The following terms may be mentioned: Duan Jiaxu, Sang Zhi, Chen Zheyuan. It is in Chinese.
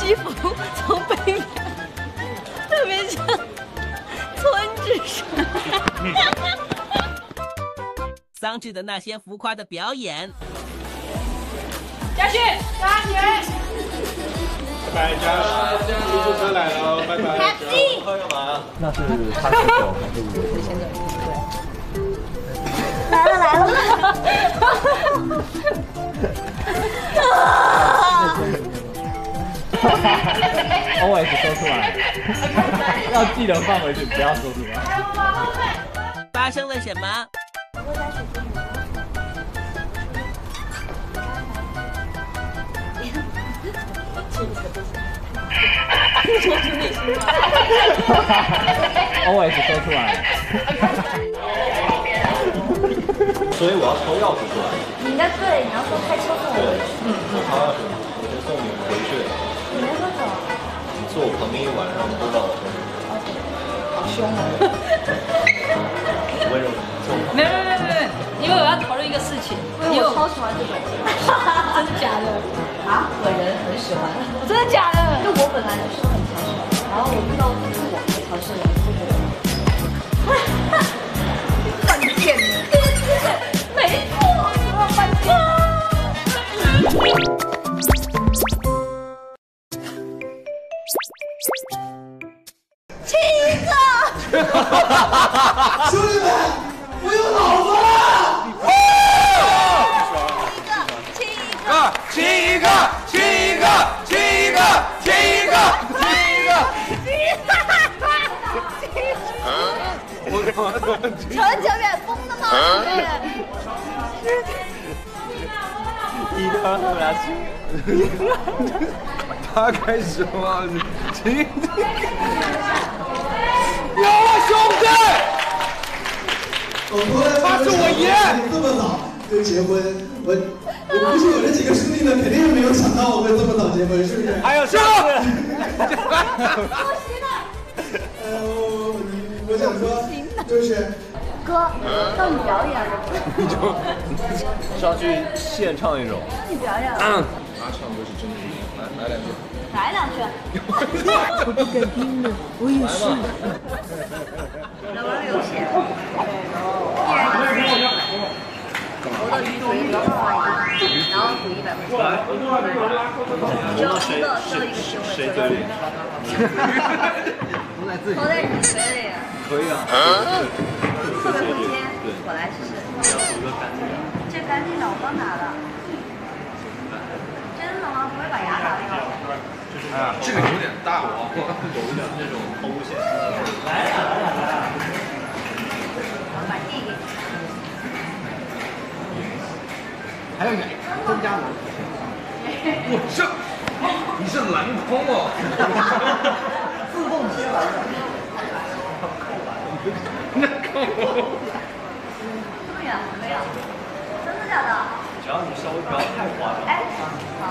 西风从北面，特别像村支书。桑稚的那些浮夸的表演。嘉旭，加油！拜拜，出租车来了，拜拜。Happy。要干嘛？那是他先走还是我先走？对。 来了来了！OS 说出来，要记得放回去，不要说出来。发生了什么？OS 说出来。 所以我要抽钥匙出来。你应该对，你要说开车送我回去。嗯，我抽钥匙，我就送你们回去。你没喝酒？你坐我旁边一晚上都不知道我喝酒。好凶啊！温柔。没，因为我要讨论一个事情。因为我超喜欢这种。真的假的？啊，我人很喜欢。我真的假的？就我本来就是很挑食，然后我遇到是我最挑食的人，是我。犯贱了。 兄弟们，我有老婆了！亲一个！陈小远疯了吗？他开始吗？亲！ 有啊，兄弟！他是我爷。这么早就结婚，我估计我这几个兄弟们肯定是没有想到我会这么早结婚，是不是？哎呀，师傅！我想说，就是哥，到你表演了。你就上去现唱一首。你表演了。他唱歌是真的，来两句。 来两句。我不敢听了，我也是。来玩游戏。投到鱼桶里，然后赌100块钱。过来，你就投到一个谁嘴里？投在你嘴里。可以啊。后面空间，我来试试。这干净的我刚拿的。真的吗？不会把牙打掉？ 啊，这个有点大哦，有点那种抛物线。来呀！我把这个，还有你，增加我。我这，你是篮筐哦。自动接篮的。那够了。这么远，没有，真的假的？只要你稍微不要太夸张。哎，好。